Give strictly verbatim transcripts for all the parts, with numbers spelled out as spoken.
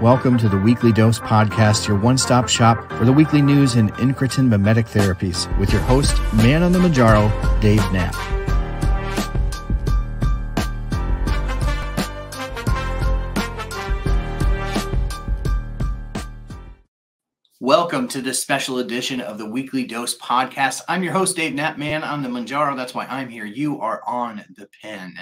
Welcome to the Weekly Dose Podcast, your one-stop shop for the weekly news in incretin mimetic therapies with your host, man on the Mounjaro, Dave Knapp. Welcome to this special edition of the Weekly Dose Podcast. I'm your host, Dave Knapp, man on the Mounjaro. That's why I'm here. You are on the pen.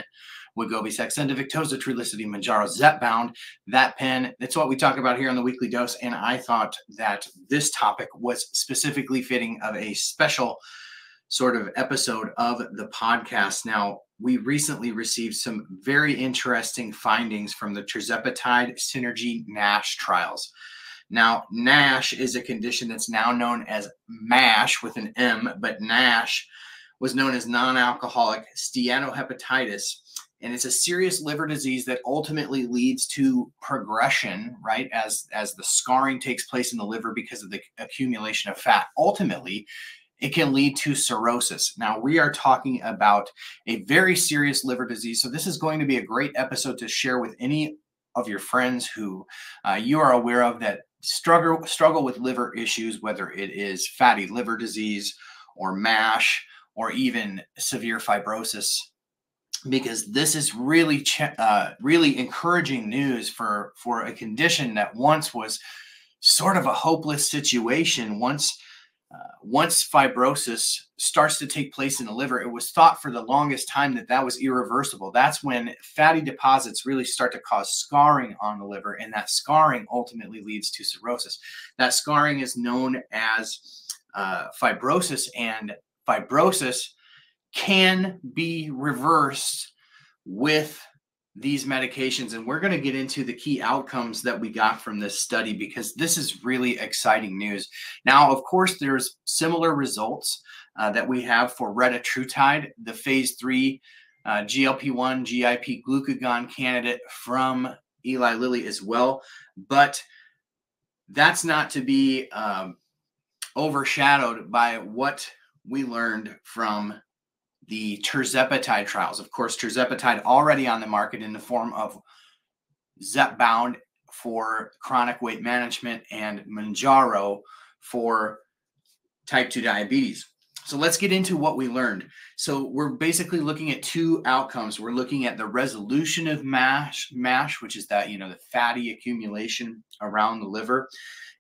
Wegovy, Saxenda, Victoza, Trulicity, Mounjaro, Zepbound, that pen. That's what we talk about here on the Weekly Dose. And I thought that this topic was specifically fitting of a special sort of episode of the podcast. Now, we recently received some very interesting findings from the Tirzepatide Synergy NASH trials. Now, NASH is a condition that's now known as MASH with an M, but NASH was known as non-alcoholic steatohepatitis. And it's a serious liver disease that ultimately leads to progression, right? As, as the scarring takes place in the liver because of the accumulation of fat, ultimately it can lead to cirrhosis. Now, we are talking about a very serious liver disease. So this is going to be a great episode to share with any of your friends who uh, you are aware of that struggle, struggle with liver issues, whether it is fatty liver disease or MASH or even severe fibrosis, because this is really, uh, really encouraging news for, for a condition that once was sort of a hopeless situation. Once, uh, once fibrosis starts to take place in the liver, it was thought for the longest time that that was irreversible. That's when fatty deposits really start to cause scarring on the liver, and that scarring ultimately leads to cirrhosis. That scarring is known as uh, fibrosis, and fibrosis can be reversed with these medications. And we're going to get into the key outcomes that we got from this study, because this is really exciting news. Now, of course, there's similar results uh, that we have for Retatrutide, the phase three uh, G L P one, G I P glucagon candidate from Eli Lilly as well. But that's not to be um, overshadowed by what we learned from the Tirzepatide trials. Of course, Tirzepatide already on the market in the form of Zepbound for chronic weight management and Mounjaro for type two diabetes. So let's get into what we learned. So we're basically looking at two outcomes. We're looking at the resolution of MASH, MASH, which is that, you know, the fatty accumulation around the liver.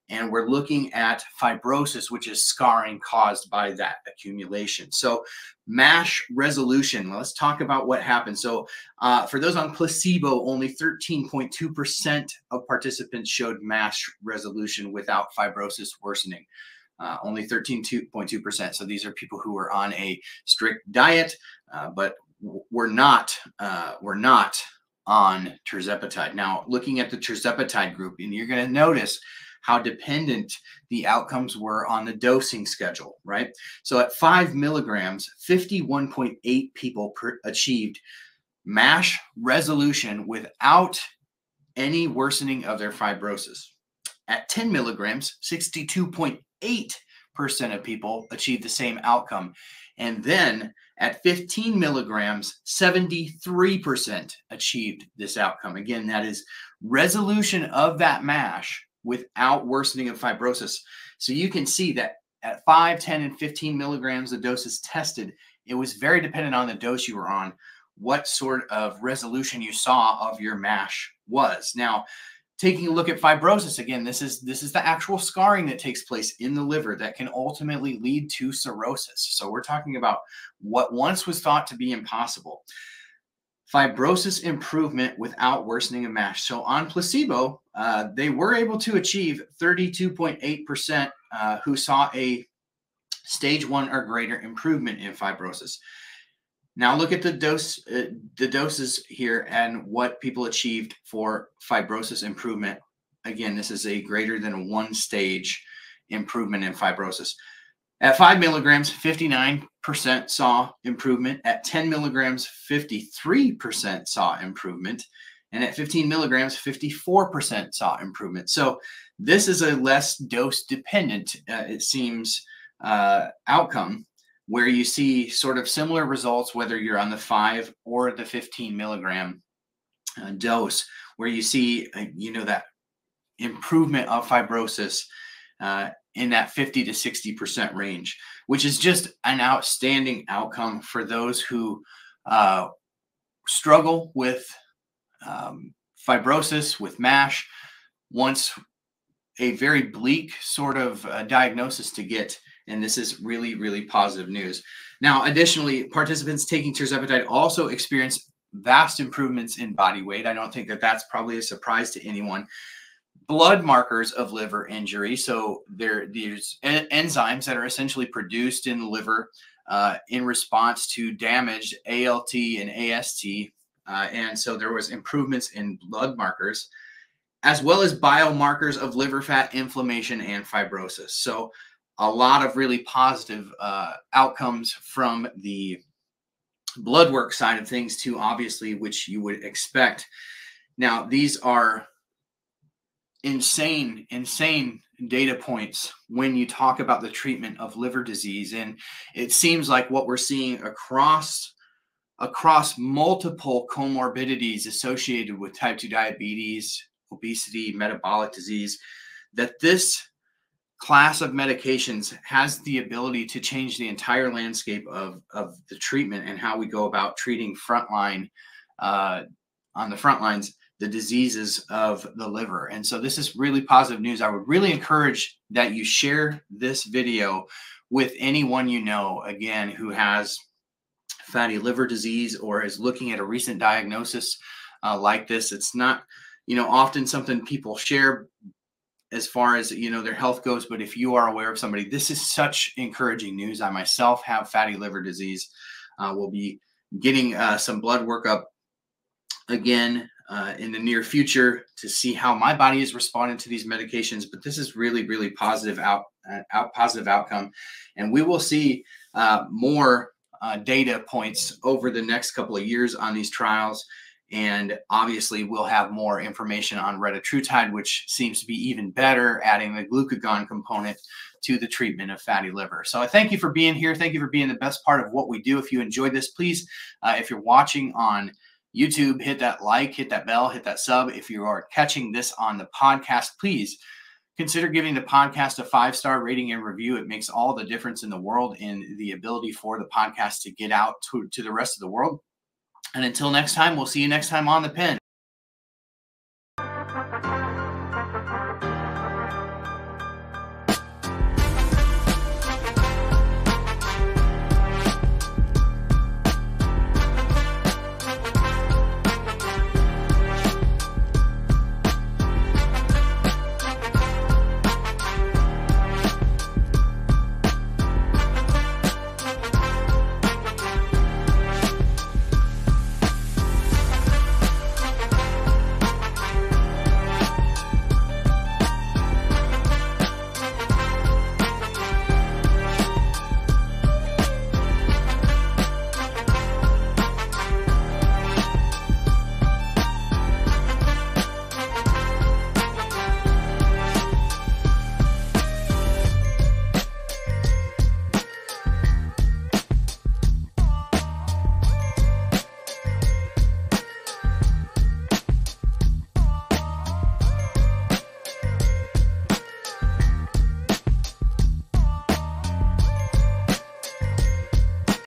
And we're looking at fibrosis, which is scarring caused by that accumulation. So MASH resolution, let's talk about what happened. So uh, for those on placebo, only thirteen point two percent of participants showed MASH resolution without fibrosis worsening. Uh, only thirteen point two percent. So these are people who are on a strict diet, uh, but we're not, uh, we're not on tirzepatide. Now, looking at the tirzepatide group, and you're going to notice how dependent the outcomes were on the dosing schedule, right? So at five milligrams, fifty-one point eight people per achieved MASH resolution without any worsening of their fibrosis. At ten milligrams, sixty-two point eight percent of people achieved the same outcome. And then at fifteen milligrams, seventy-three percent achieved this outcome. Again, that is resolution of that MASH without worsening of fibrosis. So you can see that at five, ten, and fifteen milligrams, the doses tested, it was very dependent on the dose you were on, what sort of resolution you saw of your MASH was. Now, taking a look at fibrosis, again, this is, this is the actual scarring that takes place in the liver that can ultimately lead to cirrhosis. So we're talking about what once was thought to be impossible. Fibrosis improvement without worsening of MASH. So on placebo, uh, they were able to achieve thirty-two point eight percent uh, who saw a stage one or greater improvement in fibrosis. Now look at the dose, uh, the doses here and what people achieved for fibrosis improvement. Again, this is a greater than one stage improvement in fibrosis. At five milligrams, fifty-nine percent saw improvement. At ten milligrams, fifty-three percent saw improvement. And at fifteen milligrams, fifty-four percent saw improvement. So this is a less dose dependent, uh, it seems, uh, outcome where you see sort of similar results, whether you're on the five or the fifteen milligram uh, dose, where you see, uh, you know, that improvement of fibrosis uh, in that fifty to sixty percent range, which is just an outstanding outcome for those who uh, struggle with um, fibrosis, with MASH. Once a very bleak sort of uh, diagnosis to get. And this is really, really positive news. Now, additionally, participants taking tirzepatide also experienced vast improvements in body weight. I don't think that that's probably a surprise to anyone. Blood markers of liver injury. So there, there's en enzymes that are essentially produced in the liver uh, in response to damaged A L T and A S T. Uh, and so there was improvements in blood markers, as well as biomarkers of liver fat, inflammation, and fibrosis. So a lot of really positive uh, outcomes from the blood work side of things too, obviously, which you would expect. Now, these are insane, insane data points when you talk about the treatment of liver disease. And it seems like what we're seeing across across multiple comorbidities associated with type two diabetes, obesity, metabolic disease, that this class of medications has the ability to change the entire landscape of, of the treatment and how we go about treating frontline, uh, on the front lines, the diseases of the liver. And so this is really positive news. I would really encourage that you share this video with anyone you know, again, who has fatty liver disease or is looking at a recent diagnosis uh, like this. It's not, you know, often something people share as far as, you know, their health goes, but if you are aware of somebody, this is such encouraging news. I myself have fatty liver disease. Uh, we'll be getting uh, some blood workup again uh, in the near future to see how my body is responding to these medications. But this is really, really positive out, out positive outcome, and we will see uh, more uh, data points over the next couple of years on these trials. And obviously, we'll have more information on retatrutide, which seems to be even better, adding the glucagon component to the treatment of fatty liver. So I thank you for being here. Thank you for being the best part of what we do. If you enjoyed this, please, uh, if you're watching on YouTube, hit that like, hit that bell, hit that sub. If you are catching this on the podcast, please consider giving the podcast a five star rating and review. It makes all the difference in the world in the ability for the podcast to get out to, to the rest of the world. And until next time, we'll see you next time on The Pen.